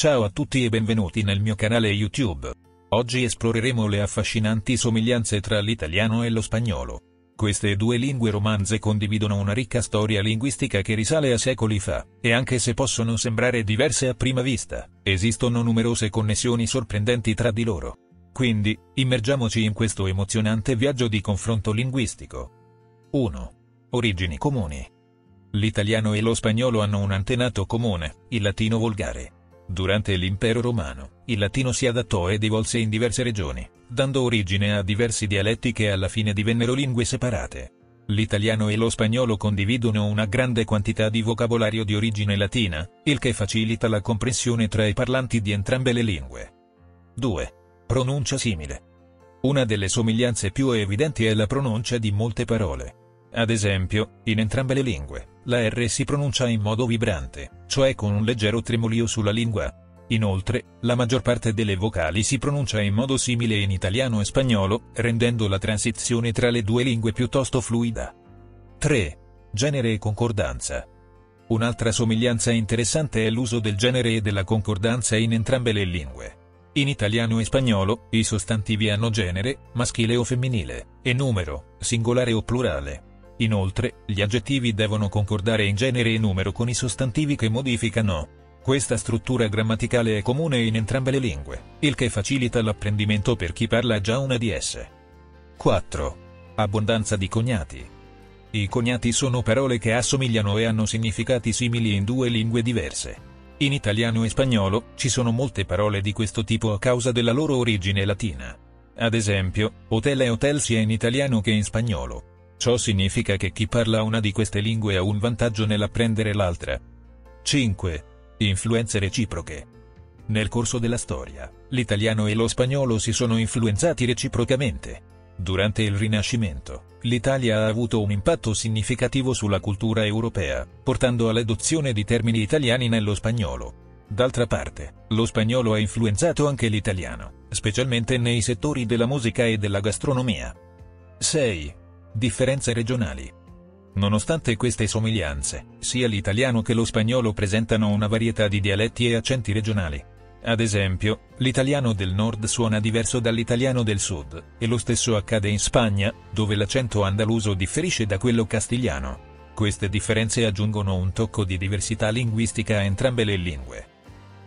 Ciao a tutti e benvenuti nel mio canale YouTube. Oggi esploreremo le affascinanti somiglianze tra l'italiano e lo spagnolo. Queste due lingue romanze condividono una ricca storia linguistica che risale a secoli fa, e anche se possono sembrare diverse a prima vista, esistono numerose connessioni sorprendenti tra di loro. Quindi, immergiamoci in questo emozionante viaggio di confronto linguistico. 1. Origini comuni. L'italiano e lo spagnolo hanno un antenato comune, il latino volgare. Durante l'impero romano, il latino si adattò ed evolse in diverse regioni, dando origine a diversi dialetti che alla fine divennero lingue separate. L'italiano e lo spagnolo condividono una grande quantità di vocabolario di origine latina, il che facilita la comprensione tra i parlanti di entrambe le lingue. 2. Pronuncia simile. Una delle somiglianze più evidenti è la pronuncia di molte parole. Ad esempio, in entrambe le lingue, la R si pronuncia in modo vibrante, cioè con un leggero tremolio sulla lingua. Inoltre, la maggior parte delle vocali si pronuncia in modo simile in italiano e spagnolo, rendendo la transizione tra le due lingue piuttosto fluida. 3. Genere e concordanza. Un'altra somiglianza interessante è l'uso del genere e della concordanza in entrambe le lingue. In italiano e spagnolo, i sostantivi hanno genere, maschile o femminile, e numero, singolare o plurale. Inoltre, gli aggettivi devono concordare in genere e numero con i sostantivi che modificano. Questa struttura grammaticale è comune in entrambe le lingue, il che facilita l'apprendimento per chi parla già una di esse. 4. Abbondanza di cognati. I cognati sono parole che assomigliano e hanno significati simili in due lingue diverse. In italiano e spagnolo, ci sono molte parole di questo tipo a causa della loro origine latina. Ad esempio, hotel e hotel sia in italiano che in spagnolo. Ciò significa che chi parla una di queste lingue ha un vantaggio nell'apprendere l'altra. 5. Influenze reciproche. Nel corso della storia, l'italiano e lo spagnolo si sono influenzati reciprocamente. Durante il Rinascimento, l'Italia ha avuto un impatto significativo sulla cultura europea, portando all'adozione di termini italiani nello spagnolo. D'altra parte, lo spagnolo ha influenzato anche l'italiano, specialmente nei settori della musica e della gastronomia. 6. Differenze regionali. Nonostante queste somiglianze, sia l'italiano che lo spagnolo presentano una varietà di dialetti e accenti regionali. Ad esempio, l'italiano del nord suona diverso dall'italiano del sud, e lo stesso accade in Spagna, dove l'accento andaluso differisce da quello castigliano. Queste differenze aggiungono un tocco di diversità linguistica a entrambe le lingue.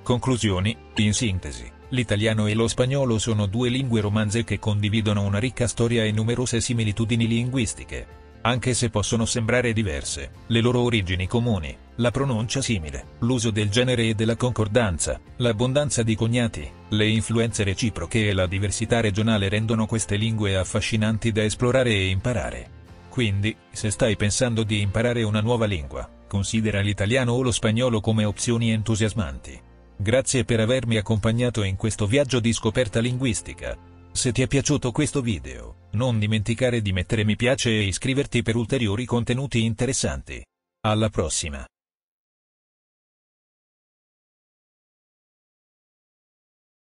Conclusioni, in sintesi. L'italiano e lo spagnolo sono due lingue romanze che condividono una ricca storia e numerose similitudini linguistiche. Anche se possono sembrare diverse, le loro origini comuni, la pronuncia simile, l'uso del genere e della concordanza, l'abbondanza di cognati, le influenze reciproche e la diversità regionale rendono queste lingue affascinanti da esplorare e imparare. Quindi, se stai pensando di imparare una nuova lingua, considera l'italiano o lo spagnolo come opzioni entusiasmanti. Grazie per avermi accompagnato in questo viaggio di scoperta linguistica. Se ti è piaciuto questo video, non dimenticare di mettere mi piace e iscriverti per ulteriori contenuti interessanti. Alla prossima!